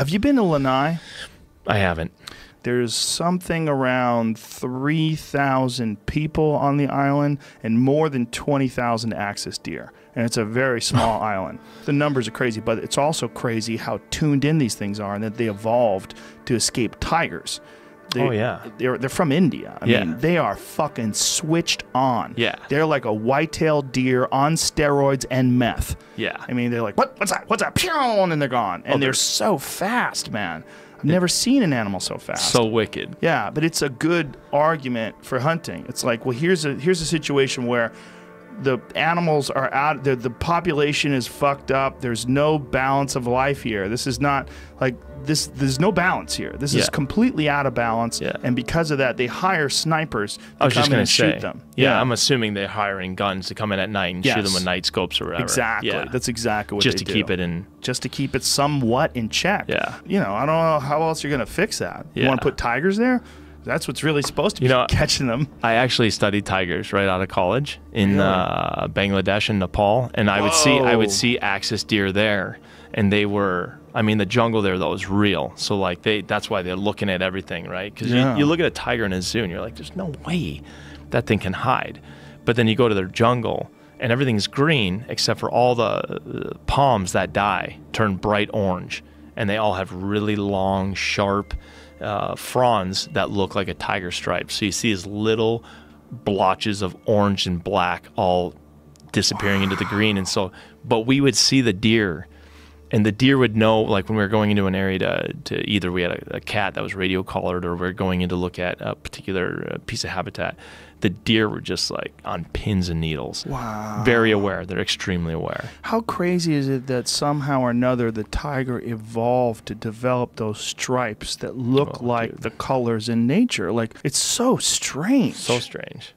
Have you been to Lanai? I haven't. There's something around 3,000 people on the island and more than 20,000 Axis deer. And it's a very small island. The numbers are crazy, but it's also crazy how tuned in these things are and that they evolved to escape tigers. Oh, yeah. They're from India. I mean, they are fucking switched on. Yeah. They're like a white-tailed deer on steroids and meth. Yeah. I mean, they're like, what? What's that? What's that? Pew! And they're gone. And they're so fast, man. I've never seen an animal so fast. So wicked. Yeah, but it's a good argument for hunting. It's like, well, here's a situation where the animals are out, the population is fucked up. There's no balance of life here. This is not like this. There's no balance here. This is completely out of balance. Yeah. And because of that, they hire snipers to come in and shoot them. Yeah, I'm assuming they're hiring guns to come in at night and shoot them with night scopes or whatever. Exactly. Yeah. That's exactly what just to keep it somewhat in check. Yeah. You know, I don't know how else you're gonna fix that. Yeah. You want to put tigers there? That's what's really supposed to be catching them. I actually studied tigers right out of college in Bangladesh and Nepal, and I would see Axis deer there, and they were, I mean, the jungle there though is real. So like that's why they're looking at everything, right? Because you look at a tiger in a zoo and you're like, there's no way that thing can hide. But then you go to their jungle and everything's green except for all the palms that die turn bright orange, and they all have really long, sharp fronds that look like a tiger stripe. So you see these little blotches of orange and black all disappearing into the green. And so, but we would see the deer, and the deer would know, like when we were going into an area to either we had a cat that was radio collared, or we were going in to look at a particular piece of habitat, the deer were just like on pins and needles. Wow. Very aware. They're extremely aware. How crazy is it that somehow or another the tiger evolved to develop those stripes that look like the colors in nature? Like, it's so strange. So strange.